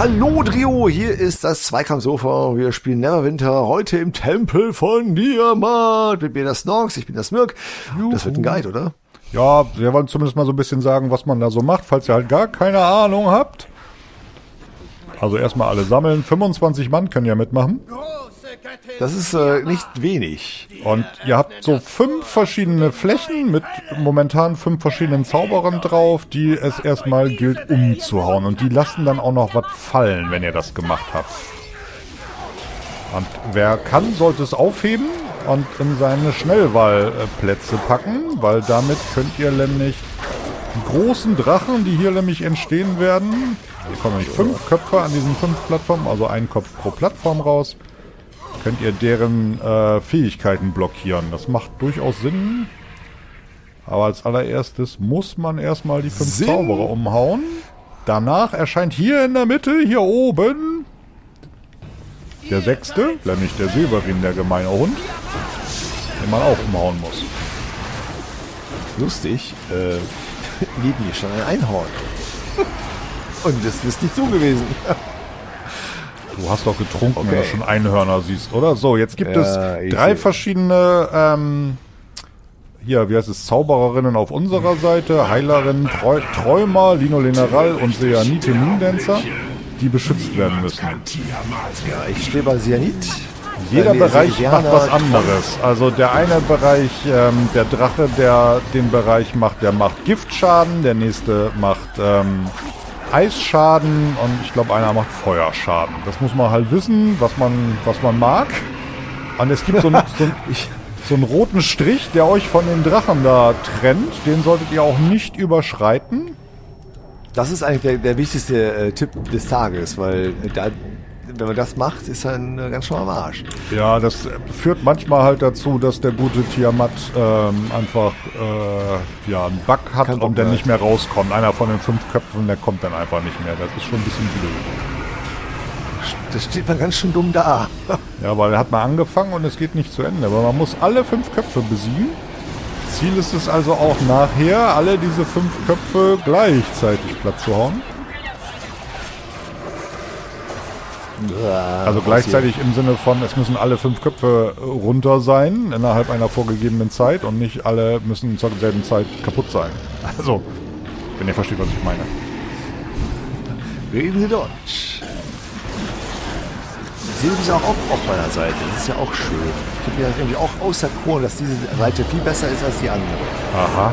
Hallo Drio, hier ist das Zweikampfsofa. Wir spielen Neverwinter heute im Tempel von Diamat. Mit mir das Norks, ich bin das Mirk. Das wird ein Guide, oder? Ja, wir wollen zumindest mal so ein bisschen sagen, was man da so macht, falls ihr halt gar keine Ahnung habt. Also erstmal alle sammeln. 25 Mann können ja mitmachen. Das ist nicht wenig. Und ihr habt so 5 verschiedene Flächen mit momentan 5 verschiedenen Zauberern drauf, die es erstmal gilt umzuhauen. Und die lassen dann auch noch was fallen, wenn ihr das gemacht habt. Und wer kann, sollte es aufheben und in seine Schnellwahlplätze packen, weil damit könnt ihr nämlich die großen Drachen, die hier nämlich entstehen werden, hier kommen nämlich 5 Köpfe an diesen 5 Plattformen, also ein Kopf pro Plattform raus, könnt ihr deren Fähigkeiten blockieren. Das macht durchaus Sinn. Aber als allererstes muss man erstmal die 5 Zauberer umhauen. Danach erscheint hier in der Mitte, hier oben, der 6., nämlich der Silberin, der gemeine Hund, den man auch umhauen muss. Lustig, neben mir schon ein Einhorn. Und das ist nicht so gewesen. Du hast doch getrunken, okay, wenn du schon Einhörner siehst, oder? So, jetzt gibt es 3 verschiedene, hier, wie heißt es, Zaubererinnen auf unserer Seite, Heilerinnen, Träumer, Lino Leneral und sianite Moondancer, die beschützt werden müssen. Ja, ich stehe bei Sianit. Jeder Bereich macht was anderes. Also der eine Bereich, der Drache, der den Bereich macht, der macht Giftschaden, der nächste macht Eisschaden und ich glaube einer macht Feuerschaden. Das muss man halt wissen, was man mag. Und es gibt so einen roten Strich, der euch von den Drachen da trennt. Den solltet ihr auch nicht überschreiten. Das ist eigentlich der wichtigste Tipp des Tages, weil wenn man das macht, ist dann ganz schön am Arsch. Ja, das führt manchmal halt dazu, dass der gute Tiamat einfach einen Bug hat und dann nicht mehr rauskommt. Einer von den 5 Köpfen, der kommt dann einfach nicht mehr. Das ist schon ein bisschen blöd. Das steht man ganz schön dumm da. Ja, weil er hat mal angefangen und es geht nicht zu Ende. Aber man muss alle 5 Köpfe besiegen. Ziel ist es also auch nachher, alle diese 5 Köpfe gleichzeitig platt zu hauen. Also gleichzeitig im Sinne von, es müssen alle 5 Köpfe runter sein, innerhalb einer vorgegebenen Zeit und nicht alle müssen zur selben Zeit kaputt sein. Also, wenn ihr versteht, was ich meine. Reden Sie Deutsch. Sie sind auch auf meiner Seite, das ist ja auch schön. Ich habe mir irgendwie auch auserkoren, dass diese Seite viel besser ist als die andere. Aha.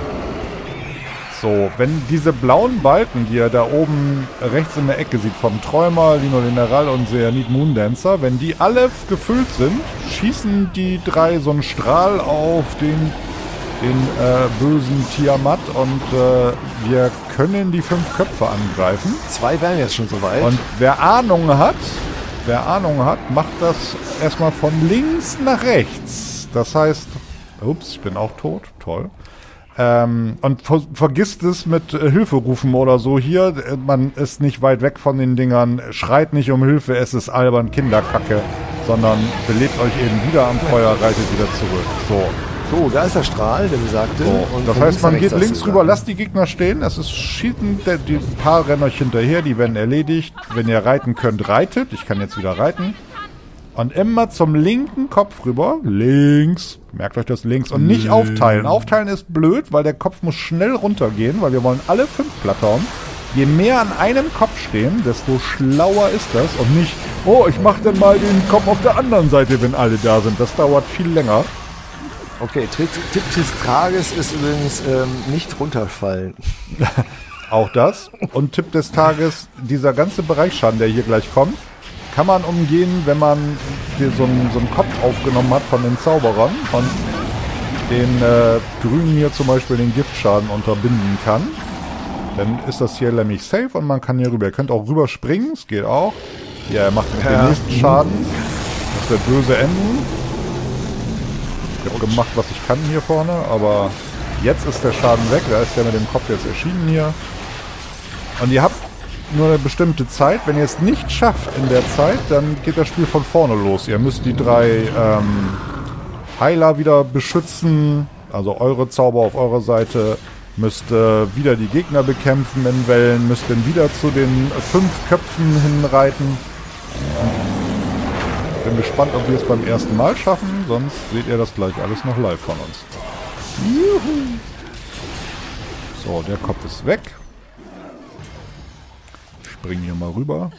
So, wenn diese blauen Balken, die ihr da oben rechts in der Ecke sieht, vom Träumer, Lino Leneral und sianite Moondancer, wenn die alle gefüllt sind, schießen die 3 so einen Strahl auf den bösen Tiamat und wir können die 5 Köpfe angreifen. 2 wären jetzt schon soweit. Und wer Ahnung hat, macht das erstmal von links nach rechts. Das heißt, ups, ich bin auch tot, toll. Und vergisst es mit Hilferufen oder so hier. Man ist nicht weit weg von den Dingern. Schreit nicht um Hilfe, es ist albern Kinderkacke. Sondern belebt euch eben wieder am Feuer, reitet wieder zurück. So, da ist der Strahl, der besagte. So. Und das heißt, man geht links rüber, lasst die Gegner stehen. Es ist schießen, ein paar rennen euch hinterher, die werden erledigt. Wenn ihr reiten könnt, reitet. Ich kann jetzt wieder reiten. Und immer zum linken Kopf rüber. Links. Merkt euch das links. Und nicht aufteilen. Aufteilen ist blöd, weil der Kopf muss schnell runtergehen, weil wir wollen alle 5 Plattformen. Je mehr an einem Kopf stehen, desto schlauer ist das. Und nicht, oh, ich mache dann mal den Kopf auf der anderen Seite, wenn alle da sind. Das dauert viel länger. Okay, Tipp des Tages ist übrigens nicht runterfallen. Auch das. Und Tipp des Tages, dieser ganze Bereichsschaden, der hier gleich kommt, kann man umgehen, wenn man so einen Kopf aufgenommen hat von den Zauberern und den Grünen hier zum Beispiel den Giftschaden unterbinden kann. Dann ist das hier nämlich safe und man kann hier rüber. Ihr könnt auch rüber springen, es geht auch. Ja, er macht den nächsten Schaden. Das wird böse enden. Ich habe gemacht, was ich kann hier vorne, aber jetzt ist der Schaden weg. Da ist der mit dem Kopf jetzt erschienen hier. Und ihr habt nur eine bestimmte Zeit. Wenn ihr es nicht schafft in der Zeit, dann geht das Spiel von vorne los. Ihr müsst die 3 Heiler wieder beschützen, also eure Zauber auf eurer Seite, Müsst wieder die Gegner bekämpfen in Wellen. Müsst dann wieder zu den 5 Köpfen hinreiten. Bin gespannt, ob wir es beim ersten Mal schaffen. Sonst seht ihr das gleich alles noch live von uns. Juhu. So, der Kopf ist weg. Springen hier mal rüber.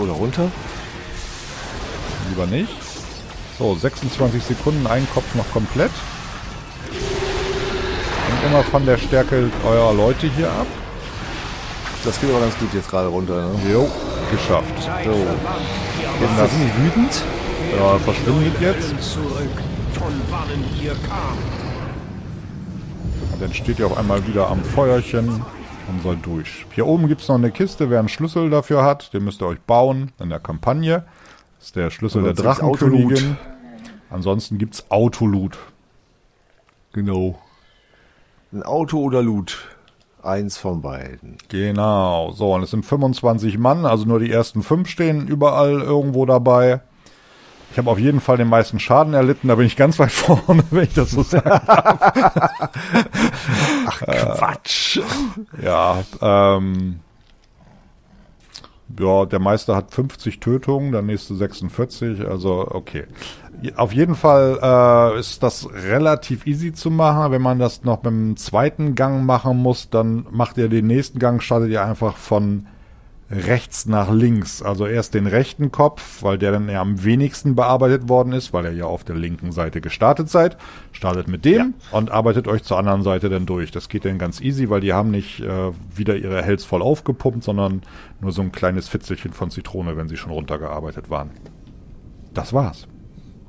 Oder runter. Lieber nicht. So, 26 Sekunden, ein Kopf noch komplett. Hängt immer von der Stärke eurer Leute hier ab. Das geht aber ganz gut jetzt gerade runter, ne? Jo, geschafft. So. Jetzt das nicht wütend. Ja, verschwindet jetzt. Und dann steht ihr auf einmal wieder am Feuerchen und soll durch. Hier oben gibt es noch eine Kiste, wer einen Schlüssel dafür hat, den müsst ihr euch bauen in der Kampagne. Das ist der Schlüssel der Drachenkönigin. Ansonsten gibt es Autoloot. Genau. Ein Auto oder Loot. Eins von beiden. Genau. So, und es sind 25 Mann, also nur die ersten 5 stehen überall irgendwo dabei. Ich habe auf jeden Fall den meisten Schaden erlitten, da bin ich ganz weit vorne, wenn ich das so sagen darf. Ach, Quatsch. Ja, der Meister hat 50 Tötungen, der nächste 46, also okay. Auf jeden Fall ist das relativ easy zu machen. Wenn man das noch mit dem zweiten Gang machen muss, dann macht ihr den nächsten Gang, startet ihr einfach von rechts nach links. Also erst den rechten Kopf, weil der dann ja am wenigsten bearbeitet worden ist, weil ihr ja auf der linken Seite gestartet seid. Startet mit dem und arbeitet euch zur anderen Seite dann durch. Das geht dann ganz easy, weil die haben nicht wieder ihre Hells voll aufgepumpt, sondern nur so ein kleines Fitzelchen von Zitrone, wenn sie schon runtergearbeitet waren. Das war's.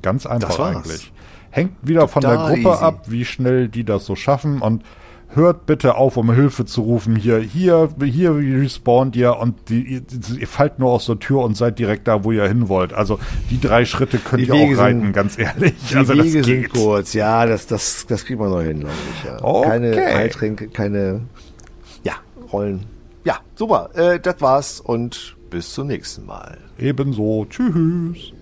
Ganz einfach eigentlich. Hängt wieder von der Gruppe ab, wie schnell die das so schaffen, und hört bitte auf, um Hilfe zu rufen. Hier respawnt ihr und ihr fallt nur aus der Tür und seid direkt da, wo ihr hin wollt. Also die 3 Schritte könnt ihr auch reiten, ganz ehrlich. Die also Wege das geht. Sind kurz, ja, das kriegt man noch hin, glaube ich. Ja. Okay. Keine Eintränke, keine Rollen. Ja, super, das war's und bis zum nächsten Mal. Ebenso, tschüss.